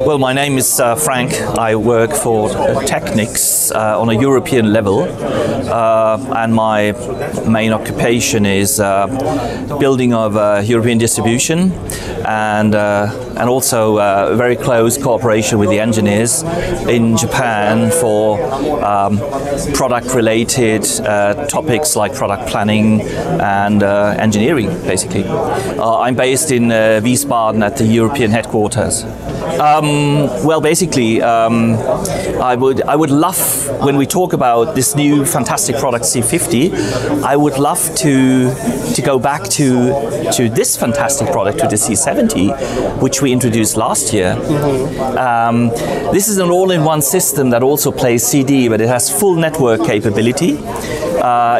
Well, my name is Frank. I work for Technics on a European level, and my main occupation is building of European distribution, and also very close cooperation with the engineers in Japan for product-related topics like product planning and engineering, basically. I'm based in Wiesbaden at the European headquarters. Well, basically, I would love, when we talk about this new fantastic product C50, I would love to go back to this fantastic product, to the C70, which we introduced last year. This is an all-in-one system that also plays CD, but it has full network capability.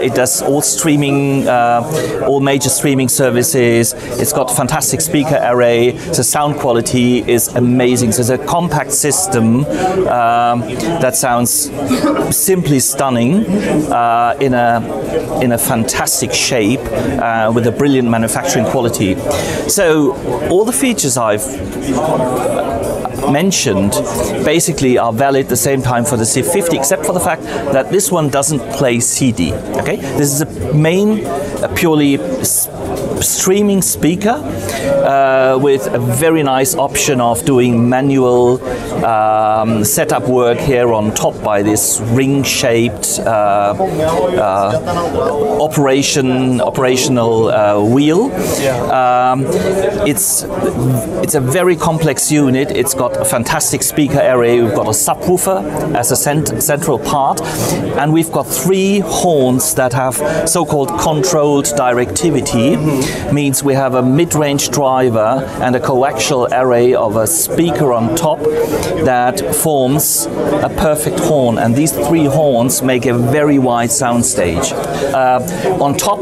It does all streaming, all major streaming services. It's got a fantastic speaker array. The sound quality is amazing. So it's a compact system that sounds simply stunning in a fantastic shape with a brilliant manufacturing quality. So all the features I've mentioned basically are valid at the same time for the C50, except for the fact that this one doesn't play CD. Okay, this is a main, purely streaming speaker with a very nice option of doing manual setup work here on top by this ring-shaped operational wheel. It's a very complex unit. It's got a fantastic speaker array. We've got a subwoofer as a central part, and we've got three horns that have so-called controlled directivity. Means we have a mid-range driver and a coaxial array of a speaker on top that forms a perfect horn, and these three horns make a very wide soundstage. On top,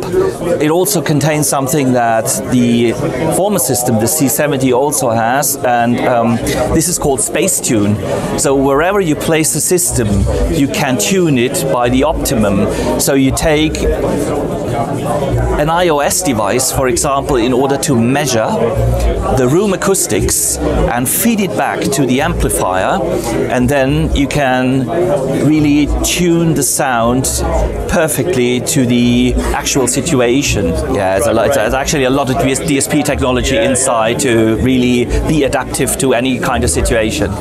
it also contains something that the former system, the C70, also has, and this is called space tune. So wherever you place the system, you can tune it by the optimum. So you take an iOS device, for example, in order to measure the room acoustics and feed it back to the amplifier, and then you can really tune the sound perfectly to the actual situation. Yeah, there's actually a lot of DSP technology inside to really be adaptive to any kind of situation.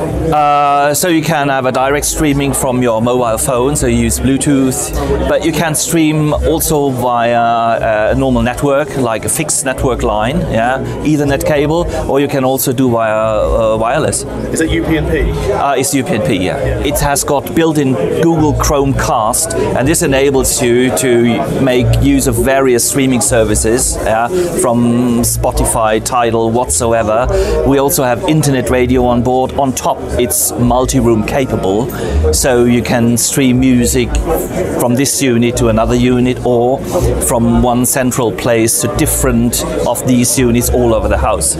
So you can have a direct streaming from your mobile phone, so you use Bluetooth, but you can stream also via a normal network, like a fixed network line, yeah, Ethernet cable, or you can also do via wireless. Is it UPnP? It's UPnP, yeah. It has got built-in Google Chromecast, and this enables you to make use of various streaming services, yeah, from Spotify, Tidal, whatsoever. We also have internet radio on board. On top, it's multi-room capable, so you can stream music from this unit to another unit, or from one central place to different of these units all over the house.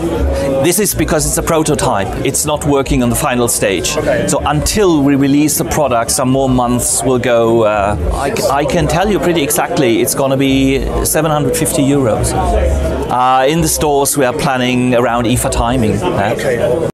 This is because it's a prototype. It's not working on the final stage. Okay. So until we release the product, some more months will go. I can tell you pretty exactly, it's going to be €750. In the stores we are planning around IFA timing. Okay.